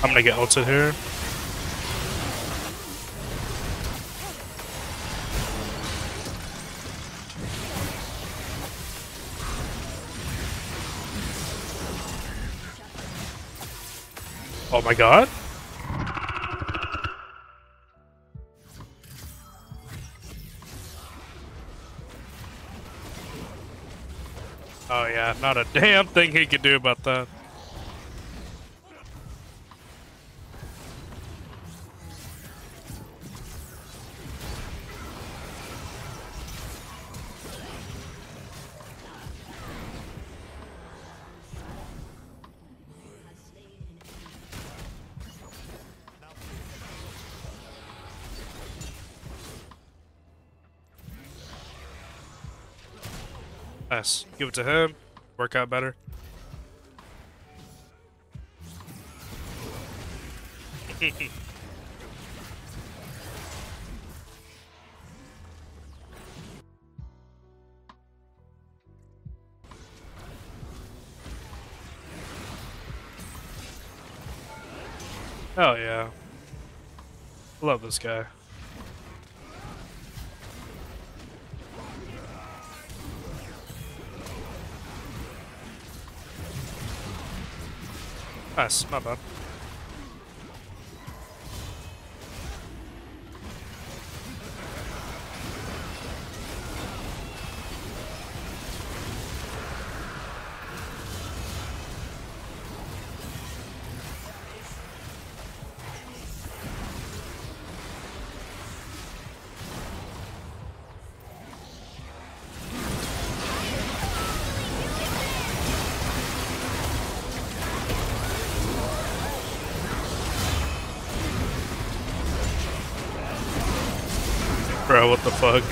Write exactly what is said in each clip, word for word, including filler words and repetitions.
I'm gonna get ulted here. Oh my god. Oh yeah, not a damn thing he could do about that. Nice. Give it to him. Work out better. Oh yeah. Love this guy. Nice, my bad. Bro, what the fuck?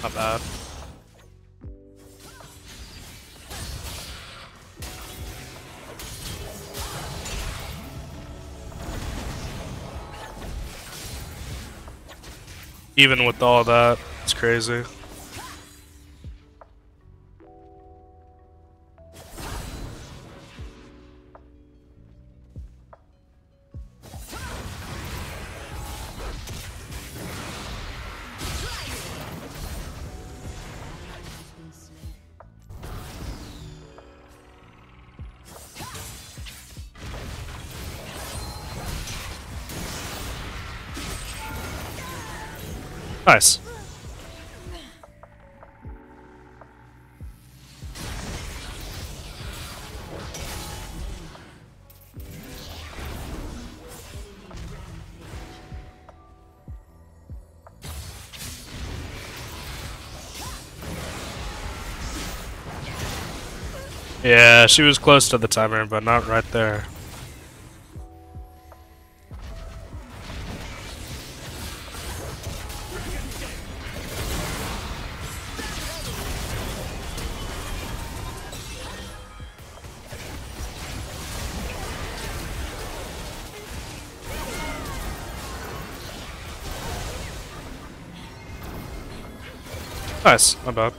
Not bad. Even with all that, it's crazy. Nice. Yeah, she was close to the timer, but not right there. Nice, my bad.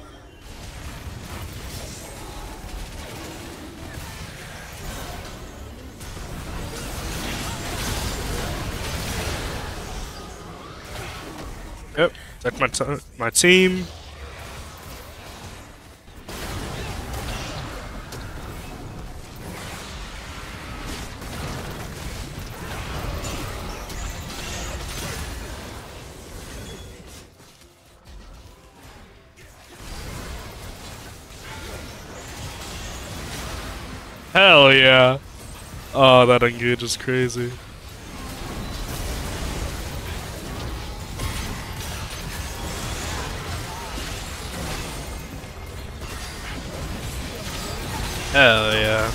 Yep, that's my t my team. Hell yeah! Oh, that engage is crazy. Hell yeah.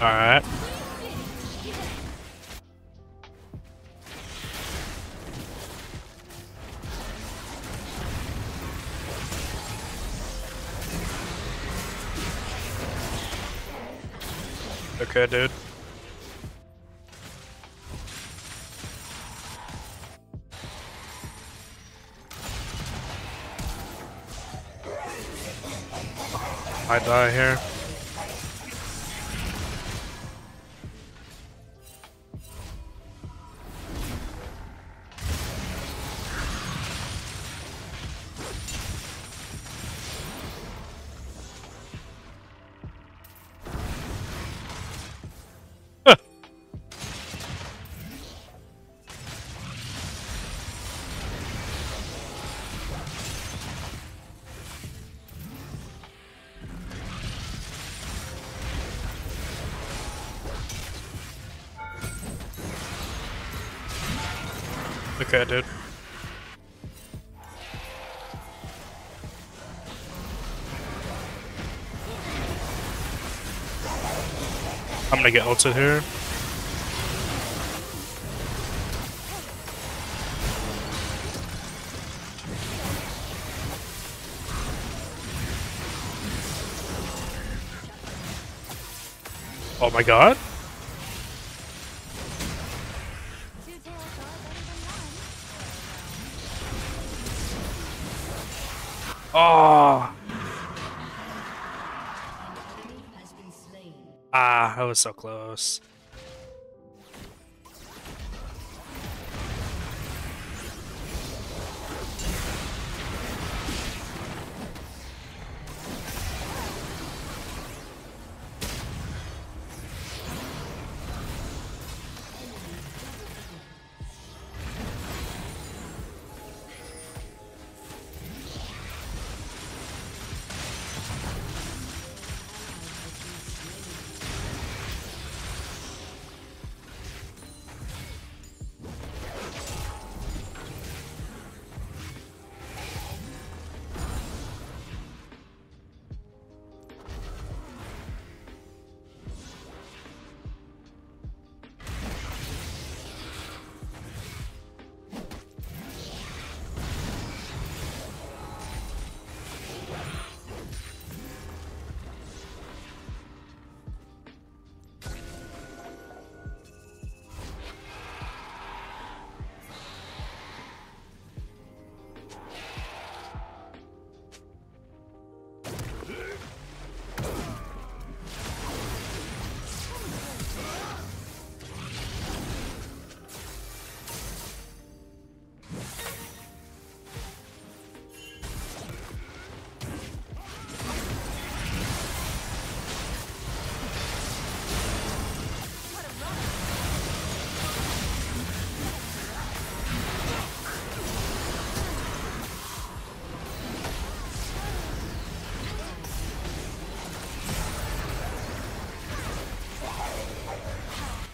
Alright. Okay, dude. I die here. Okay, dude. I'm gonna get ulted here. Oh my god. Oh. Ah, I was so close.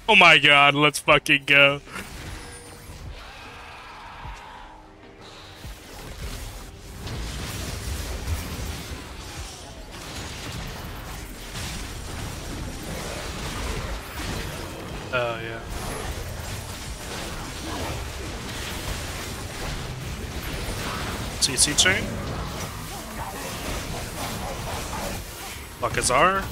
Oh my god, let's fucking go. Oh yeah. C C chain. Baccazar.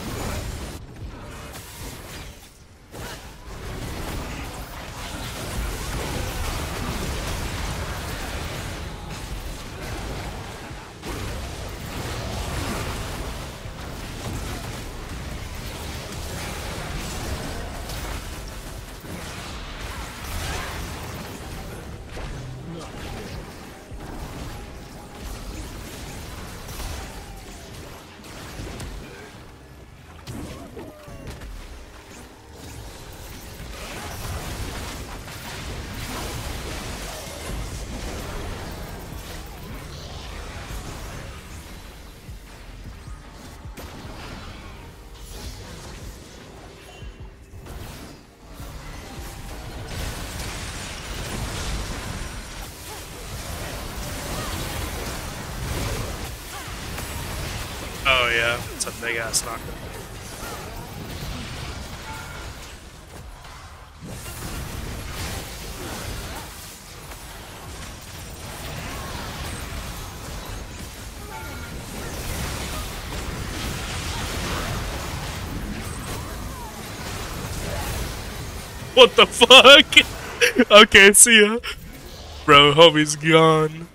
Oh yeah, it's a big ass knockdown. What the fuck? Okay, see ya. Bro, homie's gone.